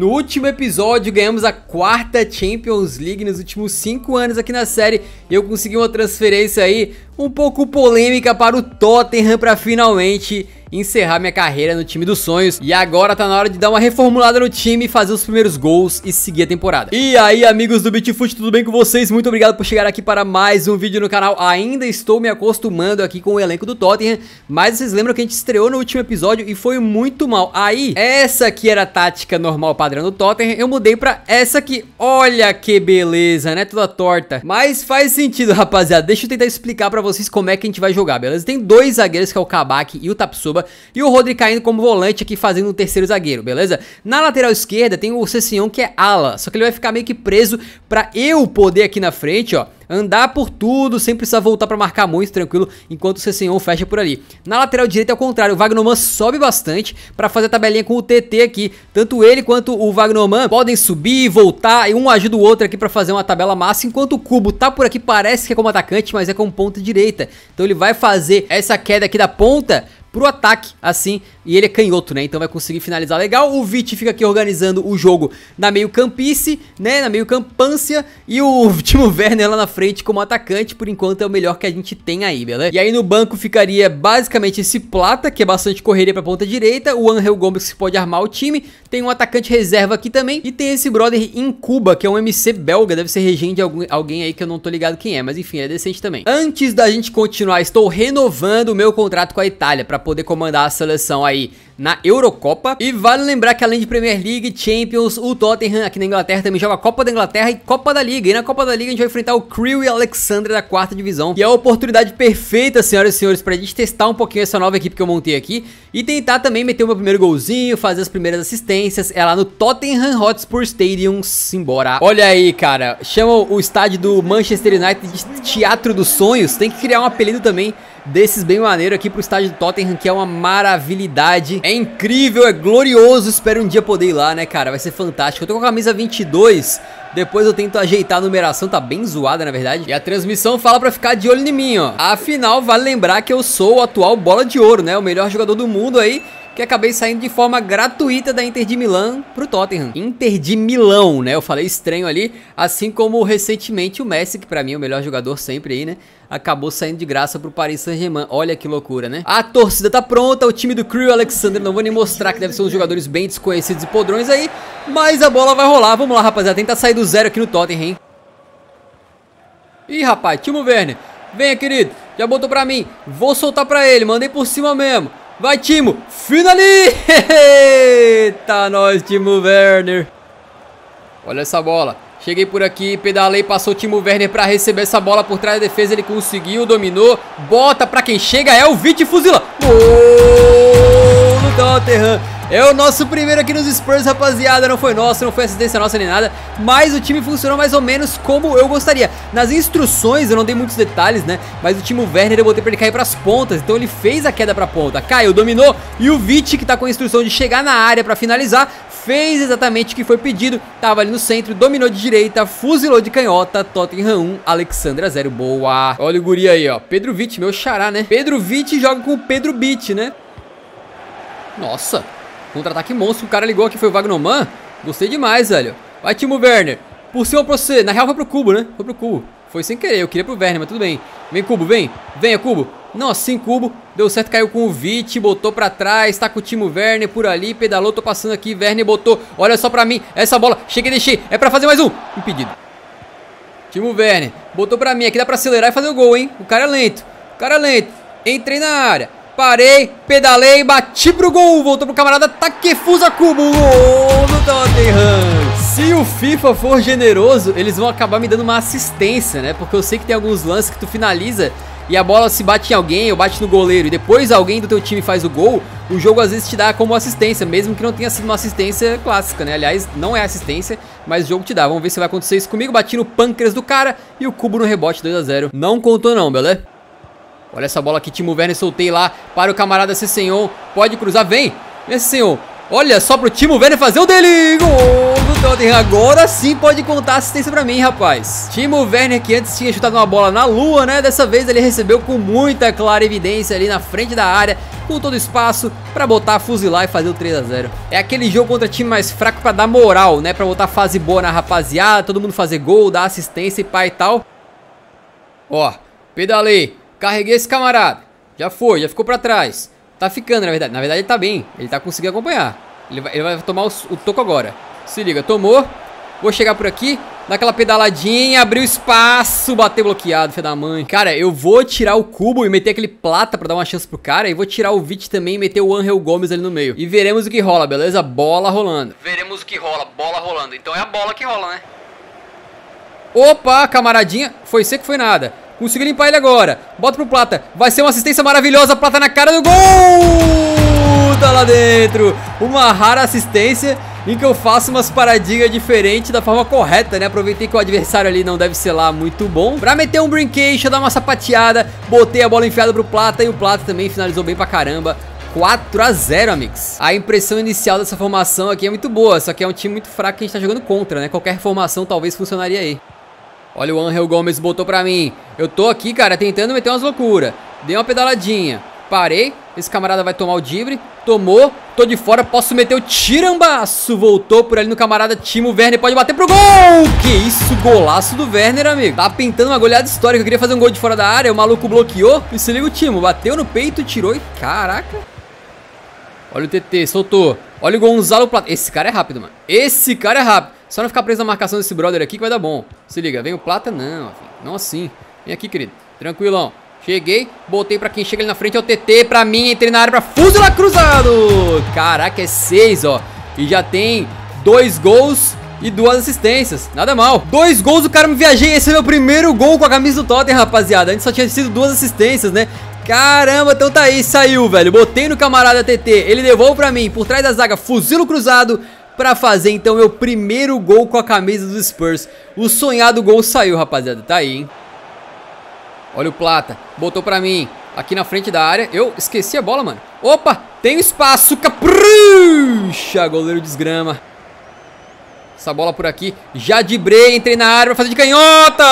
No último episódio ganhamos a quarta Champions League nos últimos 5 anos aqui na série e eu consegui uma transferência aí um pouco polêmica para o Tottenham para finalmente encerrar minha carreira no time dos sonhos. E agora tá na hora de dar uma reformulada no time, fazer os primeiros gols e seguir a temporada. E aí, amigos do Bitfut, tudo bem com vocês? Muito obrigado por chegar aqui para mais um vídeo no canal. Ainda estou me acostumando aqui com o elenco do Tottenham, mas vocês lembram que a gente estreou no último episódio e foi muito mal. Aí, essa aqui era a tática normal padrão do Tottenham, eu mudei pra essa aqui. Olha que beleza, né? Toda torta. Mas faz sentido, rapaziada. Deixa eu tentar explicar pra vocês como é que a gente vai jogar, beleza? Tem dois zagueiros, que é o Kabak e o Tapsoba, e o Rodri caindo como volante aqui, fazendo um terceiro zagueiro, beleza? Na lateral esquerda tem o Sessegnon, que é ala, só que ele vai ficar meio que preso pra eu poder aqui na frente, ó, andar por tudo, sem precisar voltar pra marcar muito, tranquilo, enquanto o Sessegnon fecha por ali. Na lateral direita é o contrário, o Wagnerman sobe bastante pra fazer a tabelinha com o TT aqui. Tanto ele quanto o Wagnerman podem subir, voltar, e um ajuda o outro aqui pra fazer uma tabela massa, enquanto o Cubo tá por aqui, parece que é como atacante, mas é como ponta direita. Então ele vai fazer essa queda aqui da ponta pro ataque, assim, e ele é canhoto, né? Então vai conseguir finalizar legal. O Viti fica aqui organizando o jogo na meio campice, né? Na meio campância. E o Timo Werner lá na frente como atacante, por enquanto é o melhor que a gente tem aí, beleza? E aí no banco ficaria basicamente esse Plata, que é bastante correria pra ponta direita. O Angel Gomes, que pode armar o time. Tem um atacante reserva aqui também. E tem esse brother em Cuba, que é um MC belga. Deve ser regente de alguém aí que eu não tô ligado quem é, mas enfim, ele é decente também. Antes da gente continuar, estou renovando o meu contrato com a Itália pra poder comandar a seleção aí na Eurocopa. E vale lembrar que além de Premier League, Champions, o Tottenham aqui na Inglaterra também joga a Copa da Inglaterra e Copa da Liga. E na Copa da Liga a gente vai enfrentar o Crewe Alexandra da 4ª divisão. E é a oportunidade perfeita, senhoras e senhores, pra gente testar um pouquinho essa nova equipe que eu montei aqui e tentar também meter o meu primeiro golzinho, fazer as primeiras assistências. É lá no Tottenham Hotspur Stadium, simbora. Olha aí, cara, chamam o estádio do Manchester United de Teatro dos Sonhos. Tem que criar um apelido também desses bem maneiro aqui pro estádio do Tottenham, que é uma maravilhidade. É incrível, é glorioso, espero um dia poder ir lá, né, cara, vai ser fantástico. Eu tô com a camisa 22, depois eu tento ajeitar a numeração, tá bem zoada, na verdade. E a transmissão fala pra ficar de olho em mim, ó. Afinal, vale lembrar que eu sou o atual bola de ouro, né, o melhor jogador do mundo aí, que acabei saindo de forma gratuita da Inter de Milão pro Tottenham. Inter de Milão, né? Eu falei estranho ali, assim como recentemente o Messi, que pra mim é o melhor jogador sempre aí, né? Acabou saindo de graça pro Paris Saint-Germain. Olha que loucura, né? A torcida tá pronta, o time do Crewe Alexandra, não vou nem mostrar que deve ser uns jogadores bem desconhecidos e podrões aí, mas a bola vai rolar. Vamos lá, rapaziada, tentar sair do zero aqui no Tottenham, hein? Ih, rapaz, Timo Werner, venha, querido, já botou pra mim, vou soltar pra ele, mandei por cima mesmo. Vai, Timo! Finaliza! Eita, nós, Timo Werner! Olha essa bola. Cheguei por aqui, pedalei, passou o Timo Werner pra receber essa bola por trás da defesa. Ele conseguiu, dominou. Bota pra quem chega, é o Viti, fuzila! Gol do Tottenham! É o nosso primeiro aqui nos Spurs, rapaziada. Não foi nosso, não foi assistência nossa nem nada, mas o time funcionou mais ou menos como eu gostaria. Nas instruções eu não dei muitos detalhes, né, mas o Timo Werner eu botei pra ele cair pras pontas, então ele fez a queda pra ponta, caiu, dominou, e o Viti, que tá com a instrução de chegar na área pra finalizar, fez exatamente o que foi pedido. Tava ali no centro, dominou de direita, fuzilou de canhota. Tottenham 1, Alexandra 0, boa. Olha o guri aí, ó, Pedro Viti, meu xará, né. Pedro Viti joga com o Pedro Bit, né. Nossa, contra-ataque monstro, o cara ligou aqui, foi o Wagnerman. Gostei demais, velho. Vai, Timo Werner, por cima pra você. Na real foi pro Cubo, né? Foi pro Cubo. Foi sem querer, eu queria pro Werner, mas tudo bem. Vem, Cubo, vem. Venha, Cubo. Não, assim, Cubo. Deu certo, caiu com o Viti, botou pra trás. Tá com o Timo Werner por ali, pedalou, tô passando aqui. Werner botou, olha só pra mim. Essa bola, cheguei, deixei, é pra fazer mais um. Impedido. Timo Werner, botou pra mim, aqui dá pra acelerar e fazer o gol, hein. O cara é lento, o cara é lento. Entrei na área, parei, pedalei, bati pro gol, voltou pro camarada Takefusa Kubo, gol do Tottenham. Se o FIFA for generoso, eles vão acabar me dando uma assistência, né? Porque eu sei que tem alguns lances que tu finaliza e a bola se bate em alguém ou bate no goleiro e depois alguém do teu time faz o gol, o jogo às vezes te dá como assistência, mesmo que não tenha sido uma assistência clássica, né? Aliás, não é assistência, mas o jogo te dá. Vamos ver se vai acontecer isso comigo. Bati no pâncreas do cara e o Cubo no rebote, 2 a 0. Não contou não, beleza? Olha essa bola aqui, Timo Werner, soltei lá para o camarada Sessegnon, pode cruzar, vem, Sessegnon, olha só pro Timo Werner fazer o dele, gol do Tottenham agora sim pode contar assistência pra mim, rapaz. Timo Werner, que antes tinha chutado uma bola na lua, né? Dessa vez ele recebeu com muita clara evidência ali na frente da área, com todo espaço pra botar, fuzilar e fazer o 3 a 0. É aquele jogo contra time mais fraco pra dar moral, né? Pra botar fase boa na rapaziada, todo mundo fazer gol, dar assistência e pá e tal. Ó, pedalei, carreguei esse camarada. Já foi, já ficou pra trás. Tá ficando, na verdade. Na verdade ele tá bem, ele tá conseguindo acompanhar. Ele vai tomar o toco agora. Se liga, tomou. Vou chegar por aqui, dar aquela pedaladinha, abrir o espaço, bater bloqueado, filho da mãe. Cara, eu vou tirar o Cubo e meter aquele Plata pra dar uma chance pro cara. E vou tirar o Vit também e meter o Angel Gomes ali no meio. E veremos o que rola, beleza? Bola rolando. Veremos o que rola, bola rolando. Então é a bola que rola, né? Opa, camaradinha. Foi seco, foi nada. Consegui limpar ele agora. Bota pro Plata. Vai ser uma assistência maravilhosa. Plata na cara do gol! Tá lá dentro, uma rara assistência em que eu faço umas paradinhas diferentes da forma correta, né? Aproveitei que o adversário ali não deve ser lá muito bom pra meter um brinquedo, dar uma sapateada. Botei a bola enfiada pro Plata e o Plata também finalizou bem pra caramba. 4 a 0, amigos. A impressão inicial dessa formação aqui é muito boa, só que é um time muito fraco que a gente tá jogando contra, né? Qualquer formação talvez funcionaria aí. Olha o Angel Gomes, botou pra mim. Eu tô aqui, cara, tentando meter umas loucuras. Dei uma pedaladinha, parei. Esse camarada vai tomar o drible. Tomou, tô de fora, posso meter o tirambaço. Voltou por ali no camarada Timo Werner, pode bater pro gol. Que isso, golaço do Werner, amigo. Tá pintando uma goleada histórica, eu queria fazer um gol de fora da área. O maluco bloqueou, e se liga o Timo. Bateu no peito, tirou e caraca. Olha o TT, soltou. Olha o Gonzalo Plata, esse cara é rápido, mano. Esse cara é rápido. Só não ficar preso na marcação desse brother aqui que vai dar bom. Se liga, vem o Plata, não, não assim. Vem aqui, querido, tranquilão. Cheguei, botei pra quem chega ali na frente, é o TT, pra mim, entrei na área pra fuzilar cruzado. Caraca, é 6, ó. E já tem 2 gols e 2 assistências, nada mal. 2 gols, o cara me viajei, esse é meu primeiro gol com a camisa do Tottenham, rapaziada. Antes só tinha sido 2 assistências, né? Caramba, então tá aí, saiu, velho. Botei no camarada TT, ele levou pra mim, por trás da zaga, fuzilo cruzado, pra fazer, então, meu primeiro gol com a camisa dos Spurs. O sonhado gol saiu, rapaziada, tá aí, hein? Olha o Plata, botou pra mim, aqui na frente da área, eu esqueci a bola, mano. Opa, tem espaço, capricha, goleiro desgrama. Essa bola por aqui, já driblei, entrei na área, vai fazer de canhota,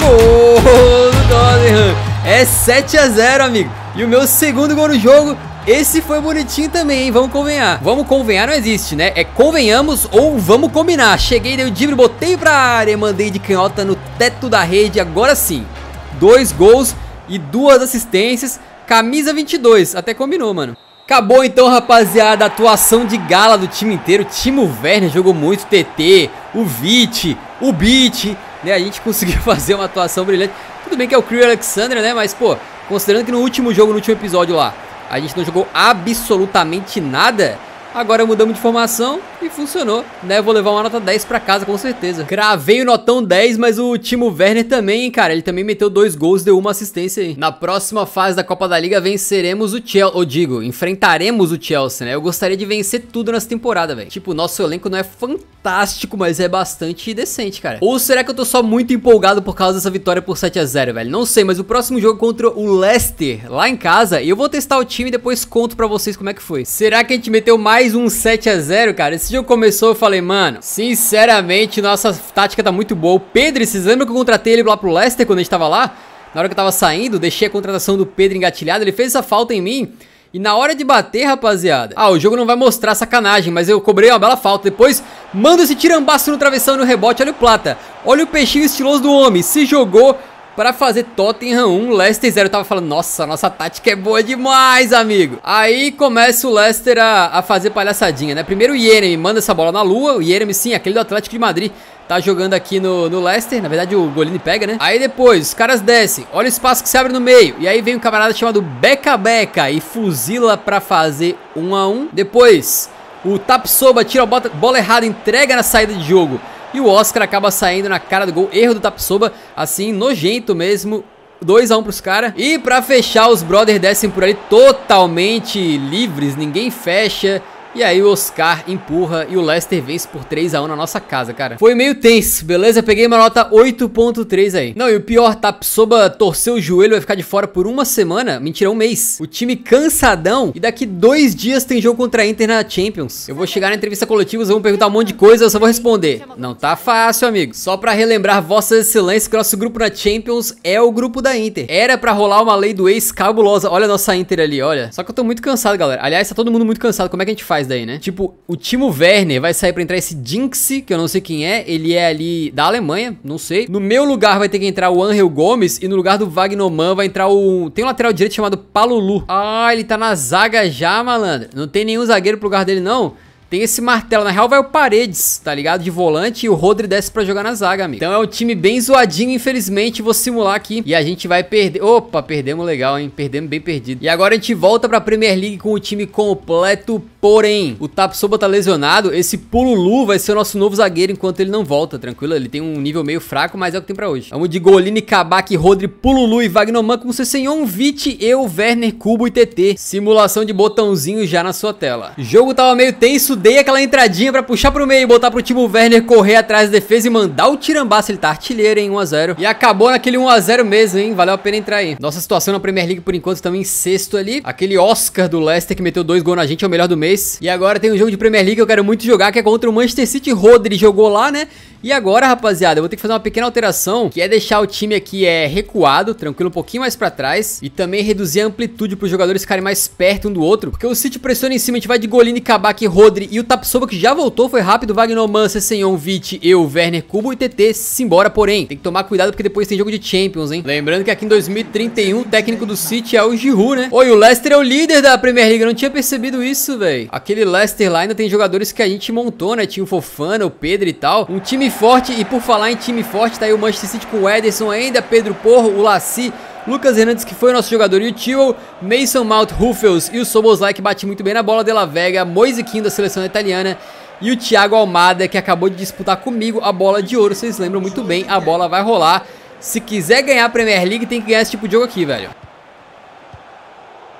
gol do Tottenham. É 7 a 0, amigo, e o meu segundo gol no jogo. Esse foi bonitinho também, hein? Vamos convenhar. Vamos convenhar não existe, né? É convenhamos ou vamos combinar. Cheguei, dei o drible, botei pra área, mandei de canhota no teto da rede, agora sim. 2 gols e 2 assistências, camisa 22, até combinou, mano. Acabou então, rapaziada, a atuação de gala do time inteiro. Timo Werner jogou muito, TT, o Vit, o Bit, né, a gente conseguiu fazer uma atuação brilhante. Tudo bem que é o Crewe Alexandra, né, mas pô, considerando que no último jogo, no último episódio lá, a gente não jogou absolutamente nada. Agora mudamos de formação e funcionou, né? Vou levar uma nota 10 pra casa, com certeza. Cravei o notão 10, mas o Timo Werner também, cara. Ele também meteu 2 gols, deu 1 assistência aí. Na próxima fase da Copa da Liga, venceremos o Chelsea. Ou digo, enfrentaremos o Chelsea, né? Eu gostaria de vencer tudo nessa temporada, velho. Tipo, o nosso elenco não é fantástico, mas é bastante decente, cara. Ou será que eu tô só muito empolgado por causa dessa vitória por 7 a 0, velho? Não sei, mas o próximo jogo contra o Leicester, lá em casa, e eu vou testar o time e depois conto pra vocês como é que foi. Será que a gente meteu mais um 7 a 0, cara? Esse jogo começou, eu falei, mano, sinceramente, nossa tática tá muito boa. O Pedro, vocês lembram que eu contratei ele lá pro Leicester quando a gente tava lá? Na hora que eu tava saindo, deixei a contratação do Pedro engatilhada, ele fez essa falta em mim. E na hora de bater, rapaziada... Ah, o jogo não vai mostrar, sacanagem, mas eu cobrei uma bela falta. Depois, manda esse tirambaço no travessão e no rebote, olha o Plata. Olha o peixinho estiloso do homem, se jogou... Pra fazer Tottenham 1, Leicester 0. Eu tava falando, nossa, nossa tática é boa demais, amigo. Aí começa o Leicester a fazer palhaçadinha, né? Primeiro o Yeremi manda essa bola na lua. O Yeremi, sim, aquele do Atlético de Madrid, tá jogando aqui no Leicester. Na verdade, o Golini pega, né? Aí depois, os caras descem. Olha o espaço que se abre no meio. E aí vem um camarada chamado Beca Beca e fuzila pra fazer 1 a 1. Depois, o Tapsoba tira a bola errada, entrega na saída de jogo. E o Oscar acaba saindo na cara do gol, erro do Tapsoba, assim, nojento mesmo, 2 a 1 pros caras. E pra fechar, os brothers descem por ali totalmente livres, ninguém fecha, E aí o Oscar empurra e o Leicester vence por 3 a 1 na nossa casa, cara. Foi meio tenso, beleza? Peguei uma nota 8.3 aí. Não, e o pior, tá? Soba torceu o joelho, vai ficar de fora por uma semana. Mentira, um mês. O time cansadão. E daqui 2 dias tem jogo contra a Inter na Champions. Eu vou chegar na entrevista coletiva, vão perguntar um monte de coisa, eu só vou responder. Não tá fácil, amigo. Só pra relembrar, vossa excelência, que nosso grupo na Champions é o grupo da Inter. Era pra rolar uma lei do ex cabulosa. Olha a nossa Inter ali, olha. Só que eu tô muito cansado, galera. Aliás, tá todo mundo muito cansado. Como é que a gente faz daí, né? Tipo, o Timo Werner vai sair pra entrar esse Jinx, que eu não sei quem é. Ele é ali da Alemanha, não sei. No meu lugar vai ter que entrar o Angel Gomes e no lugar do Wagnoman vai entrar o... Tem um lateral direito chamado Palulu. Ah, ele tá na zaga já, malandro. Não tem nenhum zagueiro pro lugar dele, não. Tem esse martelo, na real vai o Paredes, tá ligado? De volante, e o Rodri desce pra jogar na zaga, amigo. Então é um time bem zoadinho, infelizmente. Vou simular aqui e a gente vai perder. Opa, perdemos legal, hein? Perdemos bem perdido. E agora a gente volta pra Premier League com o time completo, porém o Tapsoba tá lesionado. Esse Pululu vai ser o nosso novo zagueiro enquanto ele não volta, tranquilo? Ele tem um nível meio fraco, mas é o que tem pra hoje. Vamos de Golini, Kabak, Rodri, Pululu e Wagnoman com Sessegnon, Viti, eu, Werner, Cubo e TT. Simulação de botãozinho já na sua tela. O jogo tava meio tenso. Dei aquela entradinha pra puxar pro meio, botar pro Timo Werner correr atrás da defesa e mandar o tirambaço. Ele tá artilheiro, hein? 1 a 0. E acabou naquele 1 a 0 mesmo, hein? Valeu a pena entrar aí. Nossa situação na Premier League por enquanto também em sexto ali. Aquele Oscar do Leicester que meteu 2 gols na gente é o melhor do mês. E agora tem um jogo de Premier League que eu quero muito jogar, que é contra o Manchester City. Rodri jogou lá, né? E agora, rapaziada, eu vou ter que fazer uma pequena alteração, que é deixar o time aqui recuado, tranquilo, um pouquinho mais pra trás, e também reduzir a amplitude pros jogadores ficarem mais perto um do outro, porque o City pressiona em cima. A gente vai de Golini, Kabak, Rodri e o Tapsoba, que já voltou, foi rápido. Wagnoman, Sessegnon, Viti, eu, Werner, Cubo e TT simbora, porém tem que tomar cuidado porque depois tem jogo de Champions, hein? Lembrando que aqui em 2031 o técnico do City é o Giroud, né? Oi, o Leicester é o líder da Premier League, eu não tinha percebido isso, velho. Aquele Leicester lá ainda tem jogadores que a gente montou, né? Tinha o Fofana, o Pedro e tal, um time forte. E por falar em time forte, tá aí o Manchester City com o Ederson ainda, Pedro Porro, o Laci, Lucas Hernandes, que foi o nosso jogador, e o Tio, Mason Mount, Ruffles e o Soboslai, que bate muito bem na bola, De La Vega, Moisiquinho da seleção italiana, e o Thiago Almada, que acabou de disputar comigo a bola de ouro. Vocês lembram muito bem, a bola vai rolar. Se quiser ganhar a Premier League, tem que ganhar esse tipo de jogo aqui, velho.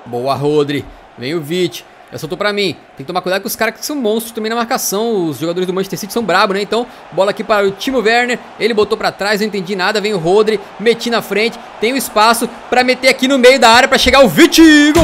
Boa, Rodri. Vem o Vich. Eu soltou pra mim. Tem que tomar cuidado com os caras que são monstros também na marcação. Os jogadores do Manchester City são brabos, né? Então, bola aqui para o Timo Werner. Ele botou pra trás, não entendi nada. Vem o Rodri, meti na frente. Tem o espaço pra meter aqui no meio da área pra chegar o Viti. Gol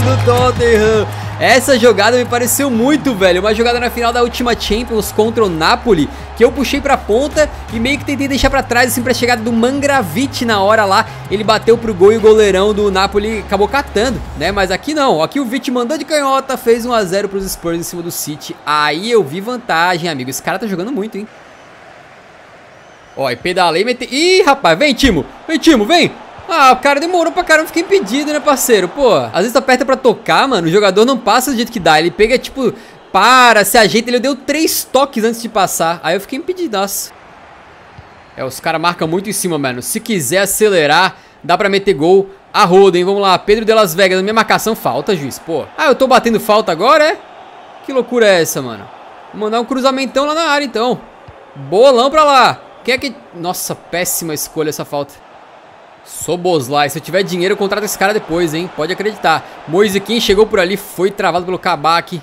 do Tottenham. Essa jogada me pareceu muito, velho. Uma jogada na final da última Champions contra o Napoli, que eu puxei pra ponta e meio que tentei deixar pra trás, assim, pra chegada do Mangraviti na hora lá. Ele bateu pro gol e o goleirão do Napoli acabou catando, né? Mas aqui não. Aqui o Viti mandou de canhota, fez 1 a 0 pros Spurs em cima do City. Aí eu vi vantagem, amigo. Esse cara tá jogando muito, hein? Ó, e pedalei e meti... Ih, rapaz, vem, Timo! Vem, Timo, vem! Ah, o cara demorou pra caramba, fiquei impedido, né, parceiro? Pô, às vezes tu aperta pra tocar, mano, o jogador não passa do jeito que dá. Ele pega, tipo, para, se ajeita. Ele deu 3 toques antes de passar. Aí eu fiquei impedidaço. É, os caras marcam muito em cima, mano. Se quiser acelerar, dá pra meter gol a roda, hein? Vamos lá, Pedro de Las Vegas. Na minha marcação, falta, juiz, pô. Ah, eu tô batendo falta agora, é? Que loucura é essa, mano? Vou mandar um cruzamentão lá na área, então. Bolão pra lá. Quem é que... Nossa, péssima escolha essa falta. Soboslai, se eu tiver dinheiro eu contrato esse cara depois, hein? Pode acreditar. Moisiquinho chegou por ali, foi travado pelo Kabak.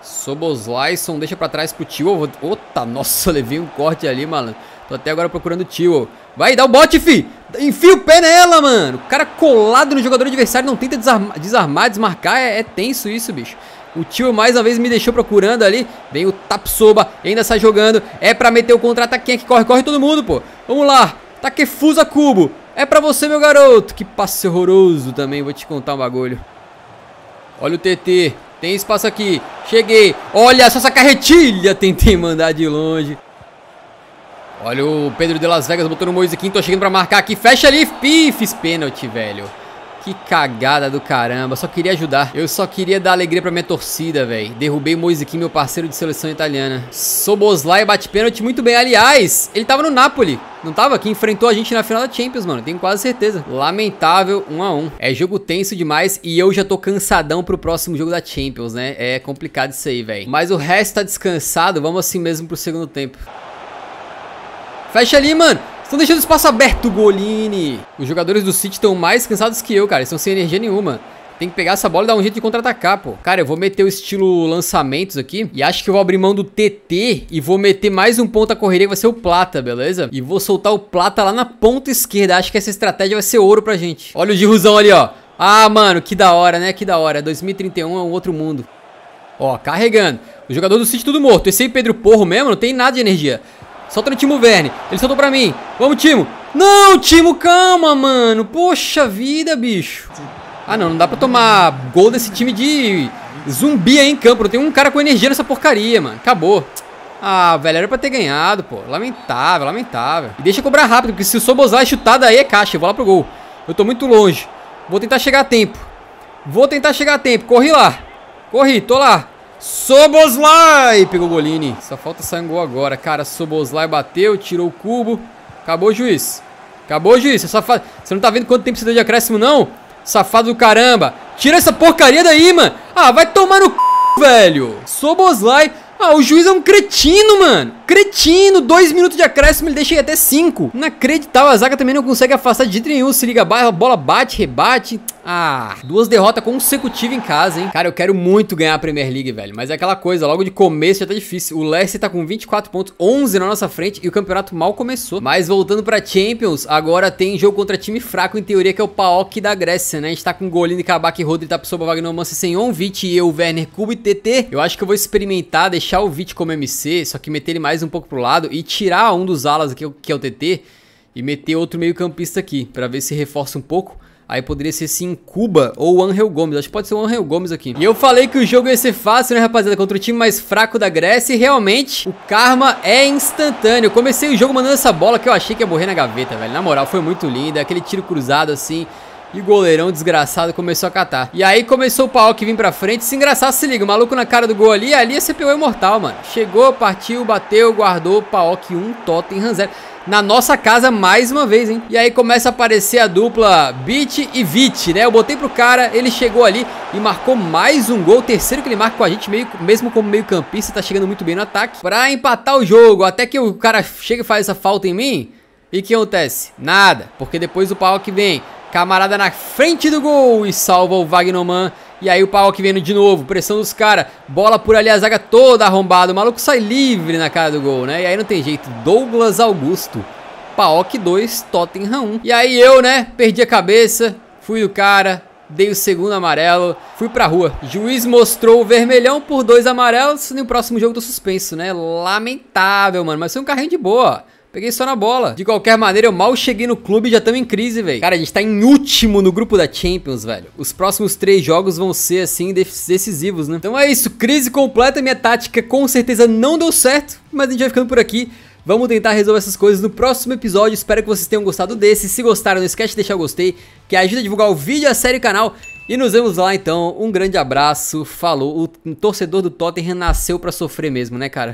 Soboslaison deixa pra trás pro Tio. Ota, nossa, levei um corte ali, malandro. Tô até agora procurando o Tio. Vai, dá o bote, fi! Enfia o pé nela, mano! O cara colado no jogador adversário, não tenta desarmar, desmarcar. É tenso isso, bicho. O Tio mais uma vez me deixou procurando ali. Vem o Tapsoba, ainda sai jogando. É pra meter o contra-ataque. Quem é que corre? Corre todo mundo, pô. Vamos lá. Takefusa Cubo. É pra você, meu garoto. Que passe horroroso também. Vou te contar um bagulho. Olha o TT. Tem espaço aqui. Cheguei. Olha só essa carretilha. Tentei mandar de longe. Olha o Pedro de Las Vegas. Botou no Moisiquinho. Tô chegando pra marcar aqui. Fecha ali. Pifes. Pênalti, velho. Que cagada do caramba, só queria ajudar. Eu só queria dar alegria pra minha torcida, velho. Derrubei Moisiquinho, meu parceiro de seleção italiana. Soboslai bate pênalti muito bem. Aliás, ele tava no Napoli, não tava? Que enfrentou a gente na final da Champions, mano. Tenho quase certeza. Lamentável, 1 a 1. É jogo tenso demais e eu já tô cansadão pro próximo jogo da Champions, né? É complicado isso aí, velho. Mas o resto tá descansado, vamos assim mesmo pro segundo tempo. Fecha ali, mano. Estão deixando espaço aberto, Golini. Os jogadores do City estão mais cansados que eu, cara. Eles estão sem energia nenhuma. Tem que pegar essa bola e dar um jeito de contra-atacar, pô. Cara, eu vou meter o estilo lançamentos aqui. E acho que eu vou abrir mão do TT. E vou meter mais um ponta correria, que vai ser o Plata, beleza? E vou soltar o Plata lá na ponta esquerda. Acho que essa estratégia vai ser ouro pra gente. Olha o Giruzão ali, ó. Ah, mano, que da hora, né? Que da hora. 2031 é um outro mundo. Ó, carregando. O jogador do City tudo morto. Esse aí, Pedro Porro mesmo, não tem nada de energia. Solta no Timo Werner. Ele soltou pra mim. Vamos, Timo. Não, Timo, calma, mano. Poxa vida, bicho. Ah, não, não dá pra tomar gol desse time de zumbi aí em campo. Não tem um cara com energia nessa porcaria, mano. Acabou. Ah, velho, era pra ter ganhado, pô. Lamentável, lamentável. E deixa eu cobrar rápido, porque se o Sobozai chutar, daí é caixa. Eu vou lá pro gol. Eu tô muito longe. Vou tentar chegar a tempo. Vou tentar chegar a tempo. Corri lá. Corri, tô lá. Sobozai! Pegou o Golini. Só falta sair um gol agora, cara. Sobozai bateu, tirou o cubo. Acabou o juiz. Acabou o juiz. Você não tá vendo quanto tempo você deu de acréscimo, não? Safado do caramba. Tira essa porcaria daí, mano. Ah, vai tomar no c... velho. Sobozai. Ah, o juiz é um cretino, mano. Cretino. 2 minutos de acréscimo, ele deixa aí até 5. Inacreditável. A zaga também não consegue afastar de jeito nenhum. Se liga, a bola bate, rebate. Ah, 2 derrotas consecutivas em casa, hein. Cara, eu quero muito ganhar a Premier League, velho. Mas é aquela coisa, logo de começo já tá difícil. O Leicester tá com 24 pontos, 11 na nossa frente. E o campeonato mal começou. Mas voltando pra Champions, agora tem jogo contra time fraco, em teoria, que é o Paok da Grécia, né. A gente tá com Golini, Kabak, Rodri, Tapsoba, Wagner, Mansi, Senhonvich, eu, Werner, Kubo e TT. Eu acho que eu vou experimentar, deixar o Vich como MC, só que meter ele mais um pouco pro lado e tirar um dos alas aqui, que é o TT, e meter outro meio campista aqui, pra ver se reforça um pouco. Aí poderia ser sim Cuba ou Angel Gomes. Acho que pode ser o Angel Gomes aqui. E eu falei que o jogo ia ser fácil, né, rapaziada? Contra o time mais fraco da Grécia. E realmente, o karma é instantâneo. Eu comecei o jogo mandando essa bola que eu achei que ia morrer na gaveta, velho. Na moral, foi muito linda. Aquele tiro cruzado assim. E o goleirão desgraçado começou a catar. E aí começou o Paok que vim pra frente. Se engraçar, se liga. O maluco na cara do gol ali. Ali a CPU é mortal, mano. Chegou, partiu, bateu, guardou. Paok 1, Tottenham 0. Na nossa casa mais uma vez, hein. E aí começa a aparecer a dupla Bit e Vit, né. Eu botei pro cara, ele chegou ali e marcou mais um gol. Terceiro que ele marca com a gente, mesmo como meio campista. Tá chegando muito bem no ataque pra empatar o jogo. Até que o cara chega e faz essa falta em mim. E o que acontece? Nada. Porque depois o Paok vem... Camarada na frente do gol e salva o Wagnerman. E aí o Paok vendo de novo, pressão dos caras. Bola por ali, a zaga toda arrombada. O maluco sai livre na cara do gol, né? E aí não tem jeito. Douglas Augusto. Paok 2, Tottenham 1. E aí eu, né? Perdi a cabeça. Fui do cara. Dei o segundo amarelo. Fui pra rua. Juiz mostrou o vermelhão por 2 amarelos. E no próximo jogo tô suspenso, né? Lamentável, mano. Mas foi um carrinho de boa, ó. Peguei só na bola. De qualquer maneira, eu mal cheguei no clube e já estamos em crise, velho. Cara, a gente tá em último no grupo da Champions, velho. Os próximos 3 jogos vão ser, assim, decisivos, né? Então é isso. Crise completa. Minha tática com certeza não deu certo. Mas a gente vai ficando por aqui. Vamos tentar resolver essas coisas no próximo episódio. Espero que vocês tenham gostado desse. Se gostaram, não esquece de deixar o gostei, que ajuda a divulgar o vídeo, a série e o canal. E nos vemos lá, então. Um grande abraço. Falou. O torcedor do Tottenham nasceu pra sofrer mesmo, né, cara?